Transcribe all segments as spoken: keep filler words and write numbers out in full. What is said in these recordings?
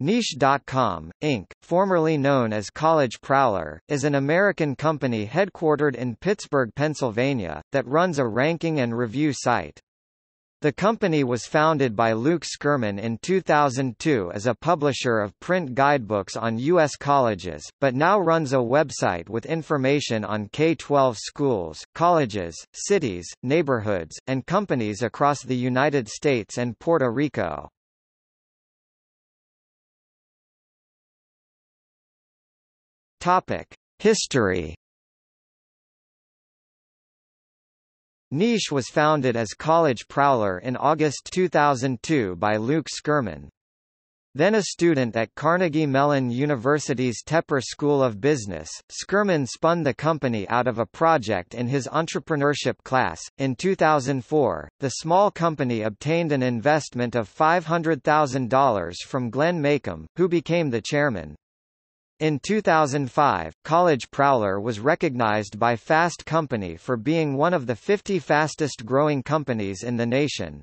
Niche dot com, Incorporated, formerly known as College Prowler, is an American company headquartered in Pittsburgh, Pennsylvania, that runs a ranking and review site. The company was founded by Luke Skurman in two thousand two as a publisher of print guidebooks on U S colleges, but now runs a website with information on K through twelve schools, colleges, cities, neighborhoods, and companies across the United States and Puerto Rico. Topic: History. Niche was founded as College Prowler in August two thousand two by Luke Skurman. Then a student at Carnegie Mellon University's Tepper School of Business, Skurman spun the company out of a project in his entrepreneurship class. In two thousand four, the small company obtained an investment of five hundred thousand dollars from Glenn Macomb, who became the chairman. In two thousand five, College Prowler was recognized by Fast Company for being one of the fifty fastest-growing companies in the nation.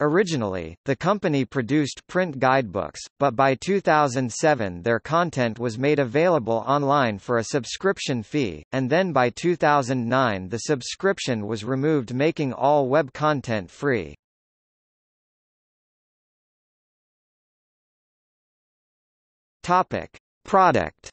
Originally, the company produced print guidebooks, but by two thousand seven their content was made available online for a subscription fee, and then by two thousand nine the subscription was removed, making all web content free. Topic: Product.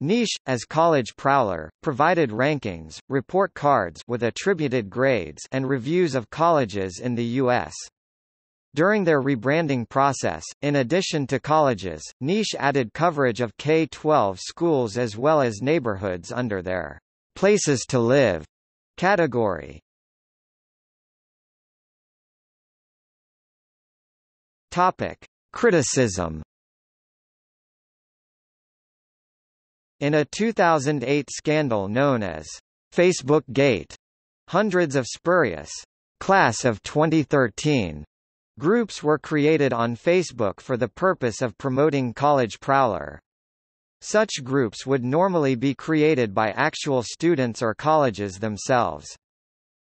Niche, as College Prowler, provided rankings, report cards with attributed grades, and reviews of colleges in the U S During their rebranding process, in addition to colleges, Niche added coverage of K through twelve schools as well as neighborhoods under their "Places to Live" category. Topic: Criticism. In a two thousand eight scandal known as Facebook Gate, hundreds of spurious "Class of twenty thirteen" groups were created on Facebook for the purpose of promoting College Prowler. Such groups would normally be created by actual students or colleges themselves.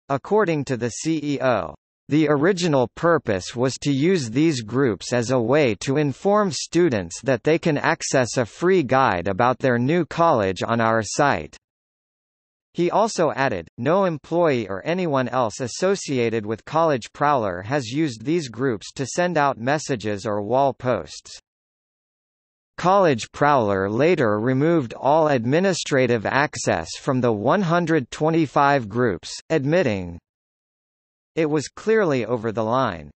According to the C E O, "The original purpose was to use these groups as a way to inform students that they can access a free guide about their new college on our site." He also added, "No employee or anyone else associated with College Prowler has used these groups to send out messages or wall posts." College Prowler later removed all administrative access from the one hundred twenty-five groups, admitting, "It was clearly over the line.